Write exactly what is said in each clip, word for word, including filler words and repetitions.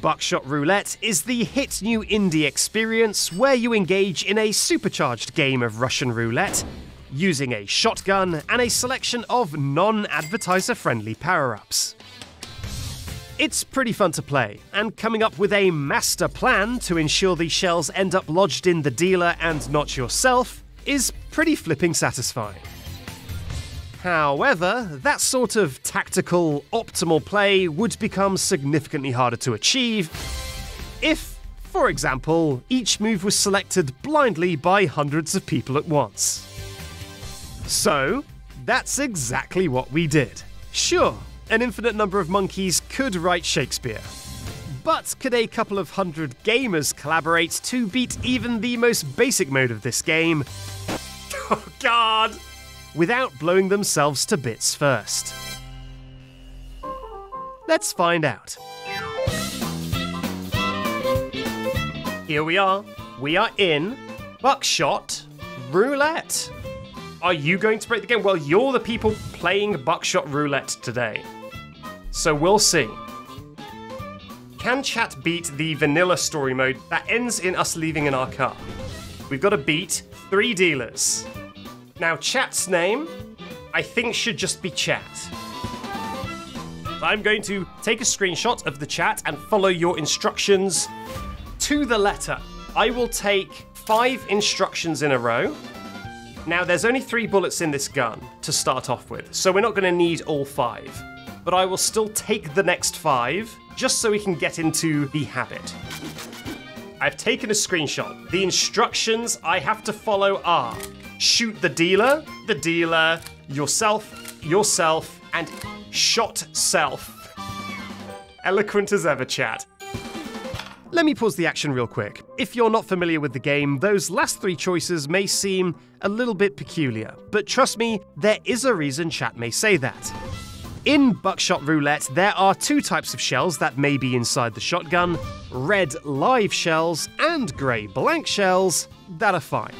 Buckshot Roulette is the hit new indie experience where you engage in a supercharged game of Russian roulette using a shotgun and a selection of non-advertiser-friendly power-ups. It's pretty fun to play, and coming up with a master plan to ensure these shells end up lodged in the dealer and not yourself is pretty flipping satisfying. However, that sort of tactical, optimal play would become significantly harder to achieve if, for example, each move was selected blindly by hundreds of people at once. So, that's exactly what we did. Sure, an infinite number of monkeys could write Shakespeare. But could a couple of hundred gamers collaborate to beat even the most basic mode of this game? Oh God! Without blowing themselves to bits first. Let's find out. Here we are. We are in Buckshot Roulette. Are you going to break the game? Well, you're the people playing Buckshot Roulette today. So we'll see. Can chat beat the vanilla story mode that ends in us leaving in our car? We've got to beat three dealers. Now chat's name, I think, should just be chat. I'm going to take a screenshot of the chat and follow your instructions to the letter. I will take five instructions in a row. Now there's only three bullets in this gun to start off with, so we're not going to need all five. But I will still take the next five, just so we can get into the habit. I've taken a screenshot. The instructions I have to follow are shoot the dealer, the dealer, yourself, yourself, and shot self. Eloquent as ever, chat. Let me pause the action real quick. If you're not familiar with the game, those last three choices may seem a little bit peculiar, but trust me, there is a reason chat may say that. In Buckshot Roulette, there are two types of shells that may be inside the shotgun, red live shells and grey blank shells that are fine.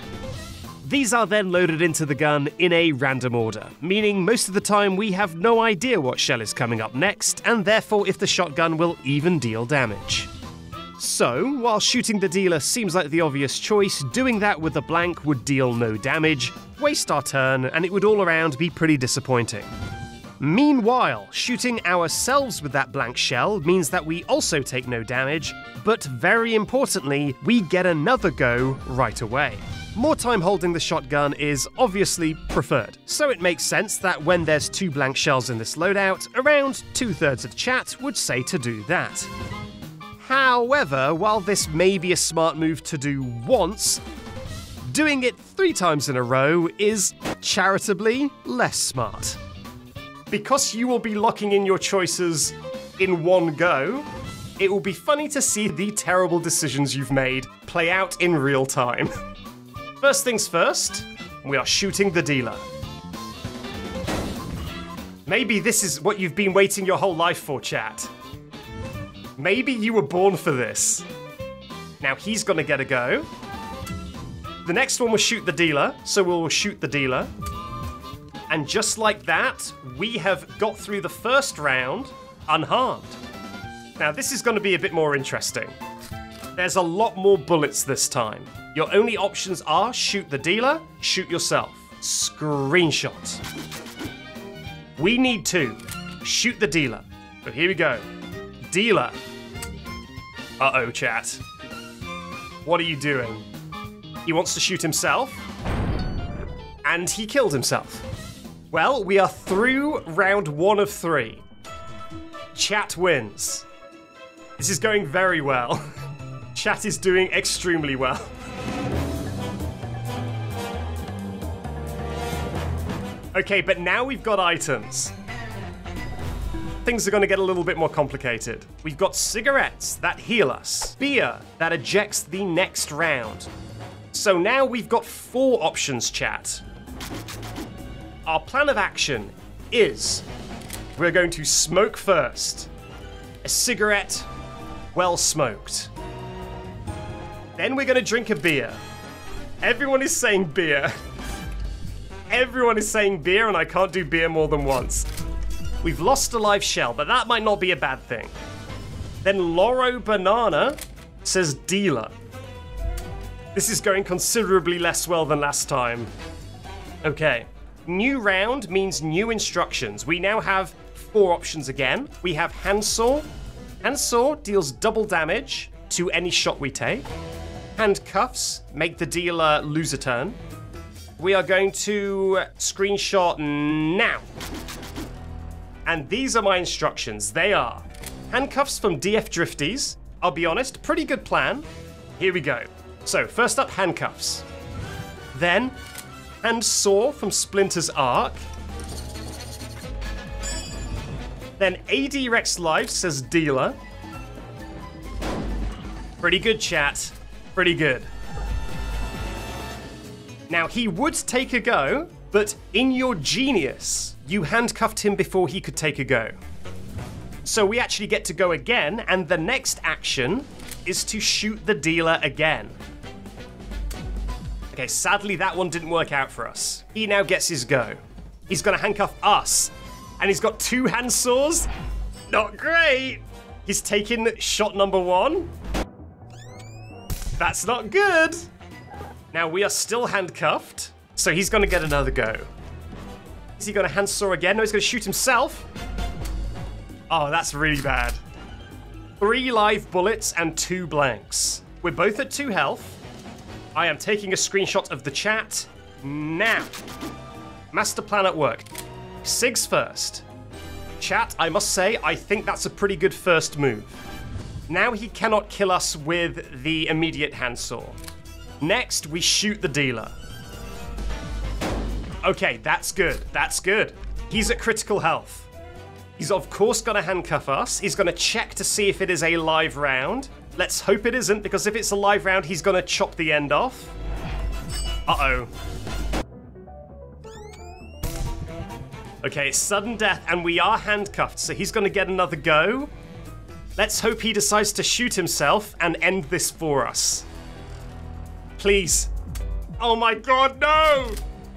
These are then loaded into the gun in a random order, meaning most of the time we have no idea what shell is coming up next, and therefore if the shotgun will even deal damage. So, while shooting the dealer seems like the obvious choice, doing that with a blank would deal no damage, waste our turn, and it would all around be pretty disappointing. Meanwhile, shooting ourselves with that blank shell means that we also take no damage, but very importantly, we get another go right away. More time holding the shotgun is obviously preferred, so it makes sense that when there's two blank shells in this loadout, around two-thirds of chat would say to do that. However, while this may be a smart move to do once, doing it three times in a row is charitably less smart. Because you will be locking in your choices in one go, it will be funny to see the terrible decisions you've made play out in real time. First things first, we are shooting the dealer. Maybe this is what you've been waiting your whole life for, chat. Maybe you were born for this. Now he's gonna get a go. The next one will shoot the dealer, so we'll shoot the dealer. And just like that, we have got through the first round unharmed. Now this is gonna be a bit more interesting. There's a lot more bullets this time. Your only options are shoot the dealer, shoot yourself. Screenshot. We need to shoot the dealer. So here we go. Dealer. Uh-oh, chat. What are you doing? He wants to shoot himself. And he killed himself. Well, we are through round one of three. Chat wins. This is going very well. Chat is doing extremely well. Okay, but now we've got items. Things are going to get a little bit more complicated. We've got cigarettes that heal us, beer that ejects the next round. So now we've got four options, chat. Our plan of action is we're going to smoke first. A cigarette, well smoked. Then we're going to drink a beer. Everyone is saying beer. Everyone is saying beer, and I can't do beer more than once. We've lost a live shell, but that might not be a bad thing. Then Loro Banana says dealer. This is going considerably less well than last time. Okay. New round means new instructions. We now have four options again. We have handsaw. Handsaw deals double damage to any shot we take. Handcuffs make the dealer lose a turn. We are going to screenshot now. And these are my instructions. They are handcuffs from D F Drifties. I'll be honest, pretty good plan. Here we go. So first up, handcuffs. Then handsaw from Splinter's Ark. Then A D Rex Life says dealer. Pretty good, chat. Pretty good. Now, he would take a go, but in your genius, you handcuffed him before he could take a go. So we actually get to go again, and the next action is to shoot the dealer again. Okay, sadly, that one didn't work out for us. He now gets his go. He's gonna handcuff us, and he's got two handsaws. Not great. He's taken shot number one. That's not good. Now we are still handcuffed, so he's gonna get another go. Is he gonna handsaw again? No, he's gonna shoot himself. Oh, that's really bad. Three live bullets and two blanks. We're both at two health. I am taking a screenshot of the chat now. Master plan at work. Sigs first. Chat, I must say, I think that's a pretty good first move. Now he cannot kill us with the immediate handsaw. Next, we shoot the dealer. Okay, that's good, that's good. He's at critical health. He's of course gonna handcuff us. He's gonna check to see if it is a live round. Let's hope it isn't, because if it's a live round, he's gonna chop the end off. Uh-oh. Okay, sudden death, and we are handcuffed, so he's gonna get another go. Let's hope he decides to shoot himself and end this for us. Please. Oh my God, no!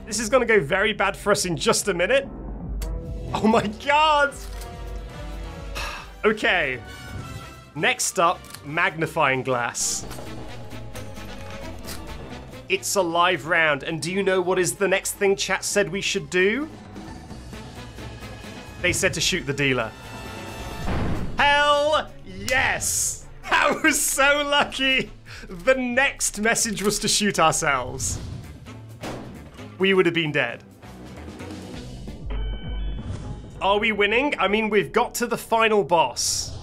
This is gonna go very bad for us in just a minute. Oh my God! Okay. Next up, magnifying glass. It's a live round, and do you know what is the next thing chat said we should do? They said to shoot the dealer. Hell yes! I was so lucky! The next message was to shoot ourselves. We would have been dead. Are we winning? I mean, we've got to the final boss.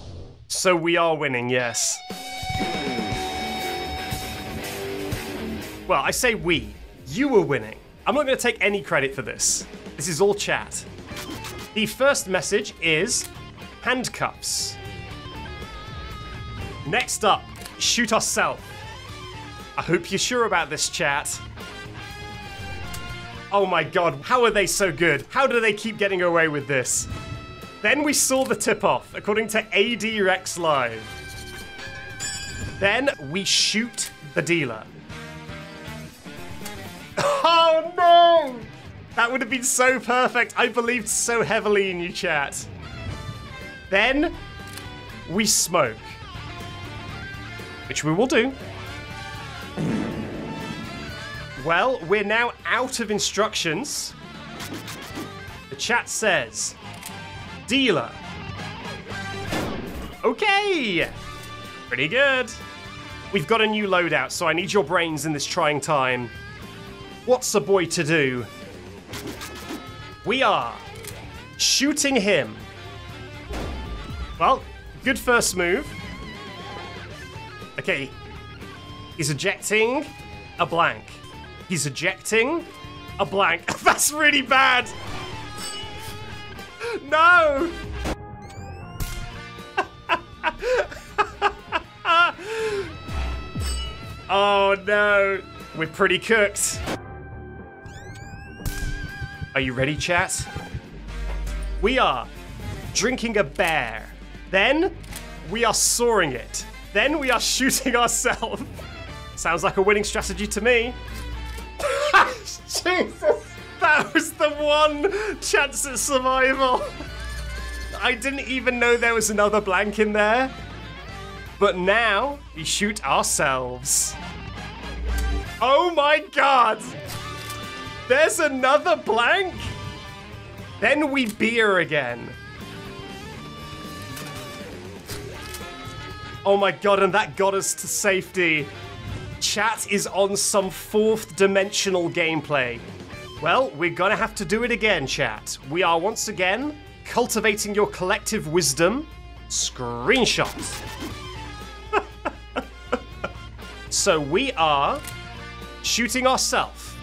So we are winning, yes. Well, I say we. You were winning. I'm not gonna take any credit for this. This is all chat. The first message is handcuffs. Next up, shoot ourselves. I hope you're sure about this, chat. Oh my God, how are they so good? How do they keep getting away with this? Then we saw the tip-off, according to A D Rex Live. Then we shoot the dealer. Oh no! That would have been so perfect. I believed so heavily in you, chat. Then we smoke, which we will do. Well, we're now out of instructions. The chat says, dealer. Okay, pretty good. We've got a new loadout, so I need your brains in this trying time. What's a boy to do? We are shooting him. Well, good first move. Okay, he's ejecting a blank. He's ejecting a blank. That's really bad. No. Oh no, we're pretty cooked. Are you ready, chat? We are drinking a bear. Then we are sawing it. Then we are shooting ourselves. Sounds like a winning strategy to me. Jesus, that was the one chance at survival. I didn't even know there was another blank in there. But now, we shoot ourselves. Oh my god! There's another blank! Then we beer again. Oh my god, and that got us to safety. Chat is on some fourth dimensional gameplay. Well, we're gonna have to do it again, chat. We are once again cultivating your collective wisdom. Screenshots. So we are shooting ourselves.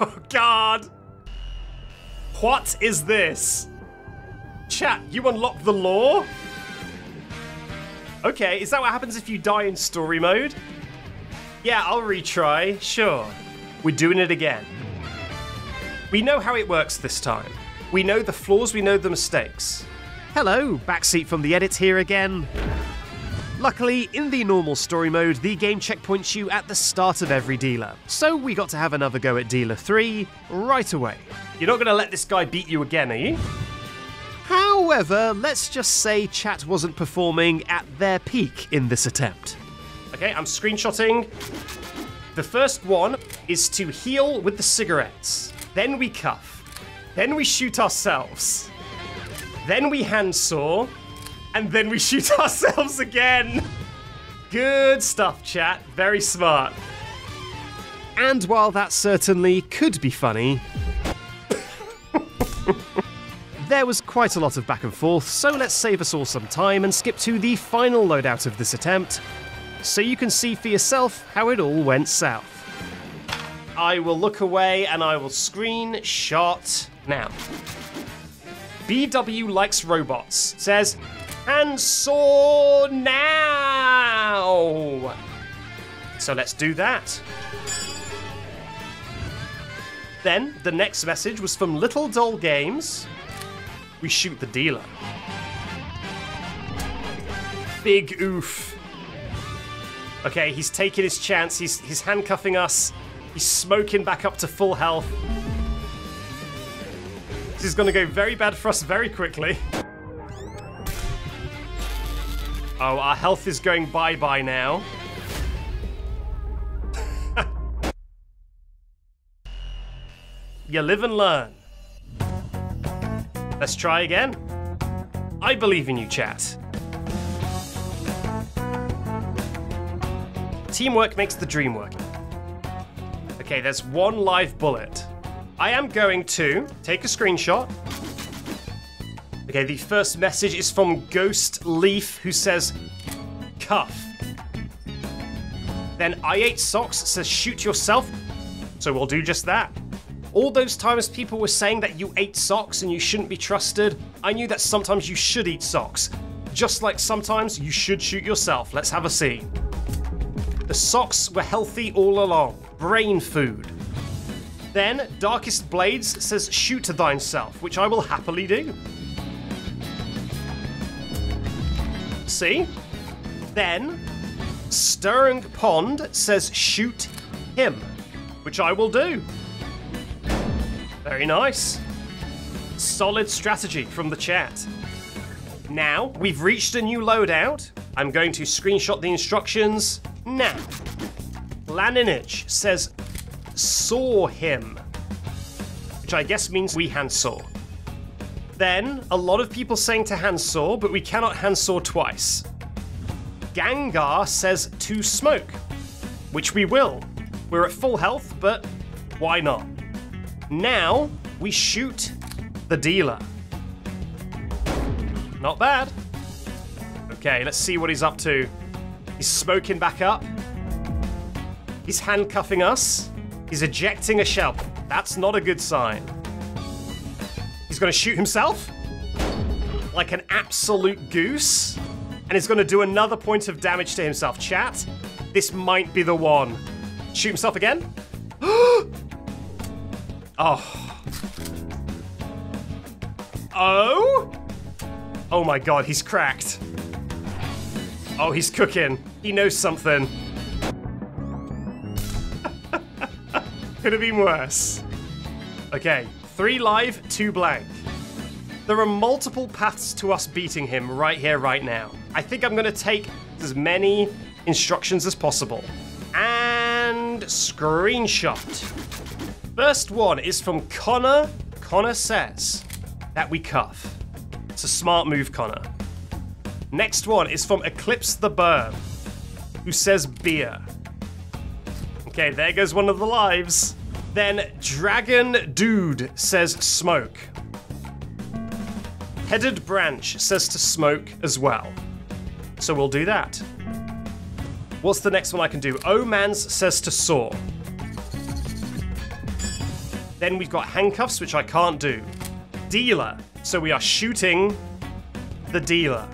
Oh god! What is this? Chat, you unlock the lore? Okay, is that what happens if you die in story mode? Yeah, I'll retry, sure. We're doing it again. We know how it works this time. We know the flaws, we know the mistakes. Hello, backseat from the edit here again. Luckily, in the normal story mode, the game checkpoints you at the start of every dealer. So we got to have another go at dealer three right away. You're not gonna let this guy beat you again, are you? However, let's just say chat wasn't performing at their peak in this attempt. Okay, I'm screenshotting. The first one is to heal with the cigarettes. Then we cuff. Then we shoot ourselves. Then we handsaw. And then we shoot ourselves again. Good stuff, chat. Very smart. And while that certainly could be funny, there was quite a lot of back and forth, so let's save us all some time and skip to the final loadout of this attempt, so you can see for yourself how it all went south. I will look away and I will screenshot now. B W likes robots, says, and saw now! So let's do that. Then the next message was from Little Doll Games. We shoot the dealer. Big oof. Okay, he's taking his chance. He's, he's handcuffing us. He's smoking back up to full health. This is gonna go very bad for us very quickly. Oh, our health is going bye-bye now. You live and learn. Let's try again. I believe in you, chat. Teamwork makes the dream work. Okay, there's one live bullet. I am going to take a screenshot. Okay, the first message is from Ghost Leaf, who says, cuff. Then I eight Sox says, shoot yourself. So we'll do just that. All those times people were saying that you ate socks and you shouldn't be trusted, I knew that sometimes you should eat socks. Just like sometimes you should shoot yourself. Let's have a see. The socks were healthy all along. Brain food. Then Darkest Blades says shoot to thyself, which I will happily do. See? Then Stirring Pond says shoot him, which I will do. Very nice. Solid strategy from the chat. Now we've reached a new loadout. I'm going to screenshot the instructions now. Laninich says saw him, which I guess means we handsaw. Then a lot of people saying to handsaw, but we cannot handsaw twice. Ganga says to smoke, which we will. We're at full health, but why not? Now we shoot the dealer. Not bad. Okay, let's see what he's up to. He's smoking back up. He's handcuffing us. He's ejecting a shell. That's not a good sign. He's gonna shoot himself like an absolute goose. And he's gonna do another point of damage to himself. Chat, this might be the one. Shoot himself again. Oh. Oh? Oh my god, he's cracked. Oh, he's cooking. He knows something. Could have been worse. Okay, three live, two blank. There are multiple paths to us beating him right here, right now. I think I'm gonna take as many instructions as possible. And screenshot. First one is from Connor. Connor says that we cuff. It's a smart move, Connor. Next one is from Eclipse the Burn, who says beer. Okay, there goes one of the lives. Then Dragon Dude says smoke. Headed Branch says to smoke as well. So we'll do that. What's the next one I can do? O-mans says to saw. Then we've got handcuffs, which I can't do. Dealer. So we are shooting the dealer.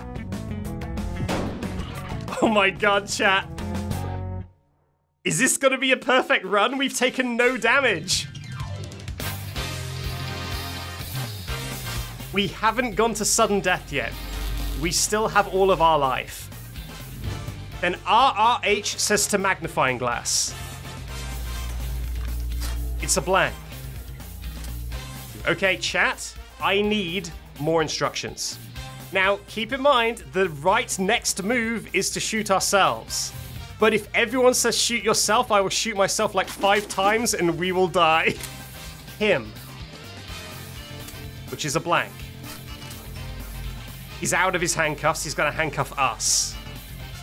Oh my god, chat. Is this gonna be a perfect run? We've taken no damage. We haven't gone to sudden death yet. We still have all of our life. Then R R H says to magnifying glass. It's a blank. Okay, chat, I need more instructions. Now, keep in mind, the right next move is to shoot ourselves. But if everyone says shoot yourself, I will shoot myself like five times and we will die. Him. Which is a blank. He's out of his handcuffs. He's gonna handcuff us.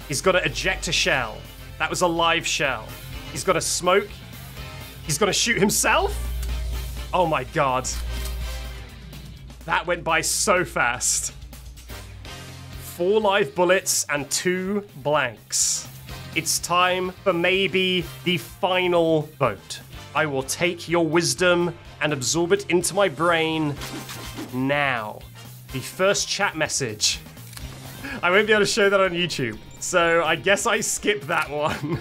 He's gotta eject a shell. That was a live shell. He's gotta smoke. He's gonna shoot himself? Oh my god. That went by so fast. Four live bullets and two blanks. It's time for maybe the final vote. I will take your wisdom and absorb it into my brain now. The first chat message. I won't be able to show that on YouTube, so I guess I skip that one.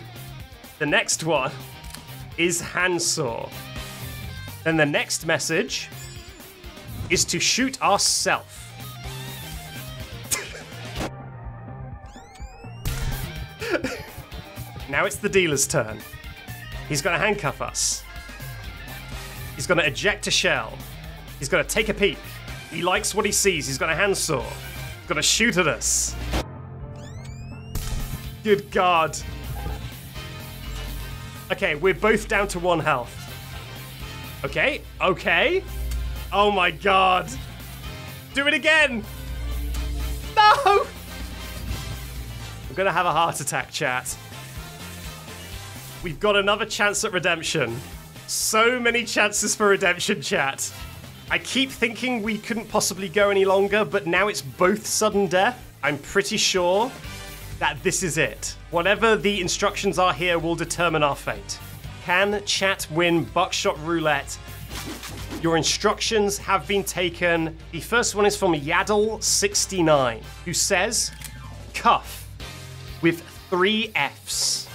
The next one is handsaw. Then the next message is to shoot ourselves. Now it's the dealer's turn. He's gonna handcuff us. He's gonna eject a shell. He's gonna take a peek. He likes what he sees. He's gonna handsaw. He's gonna shoot at us. Good God. Okay, we're both down to one health. Okay, okay. Oh my God. Do it again. No! I'm gonna have a heart attack, chat. We've got another chance at redemption. So many chances for redemption, chat. I keep thinking we couldn't possibly go any longer, but now it's both sudden death. I'm pretty sure that this is it. Whatever the instructions are here will determine our fate. Can chat win Buckshot Roulette? Your instructions have been taken. The first one is from Yaddle sixty-nine, who says, cuff with three Fs.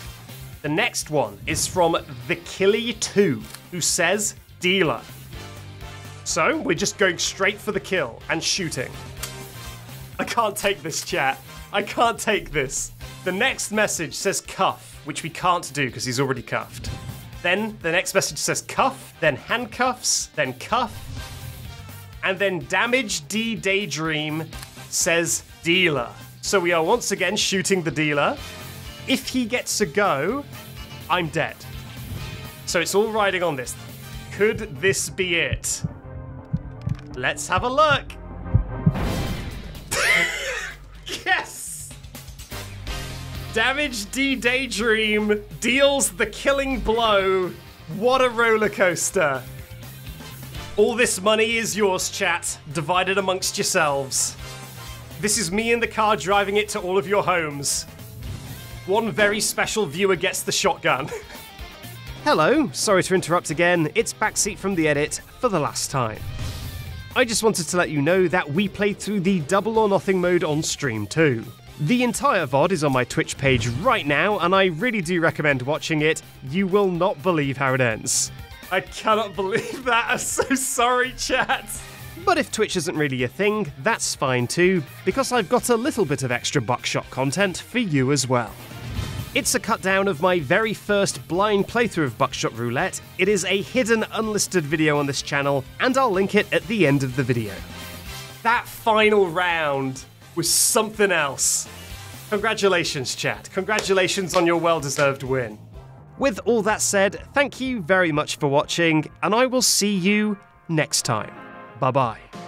The next one is from TheKilly two, who says dealer. So we're just going straight for the kill and shooting. I can't take this, chat. I can't take this. The next message says cuff, which we can't do because he's already cuffed. Then the next message says cuff, then handcuffs, then cuff. And then Damage D Daydream says dealer. So we are once again shooting the dealer. If he gets a go, I'm dead. So it's all riding on this. Could this be it? Let's have a look. Yes! Damage D Daydream deals the killing blow. What a roller coaster. All this money is yours, chat. Divided amongst yourselves. This is me in the car driving it to all of your homes. One very special viewer gets the shotgun. Hello, sorry to interrupt again. It's Backseat from the edit for the last time. I just wanted to let you know that we played through the Double or Nothing mode on stream too. The entire V O D is on my Twitch page right now, and I really do recommend watching it. You will not believe how it ends. I cannot believe that. I'm so sorry, chat. But if Twitch isn't really your thing, that's fine too, because I've got a little bit of extra Buckshot content for you as well. It's a cut down of my very first blind playthrough of Buckshot Roulette. It is a hidden unlisted video on this channel, and I'll link it at the end of the video. that final round was something else. Congratulations, chat. Congratulations on your well-deserved win. With all that said, thank you very much for watching, and I will see you next time. Bye-bye.